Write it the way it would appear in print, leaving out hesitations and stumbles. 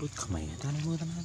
Đút khmẻ ta nó mưa lắm anh.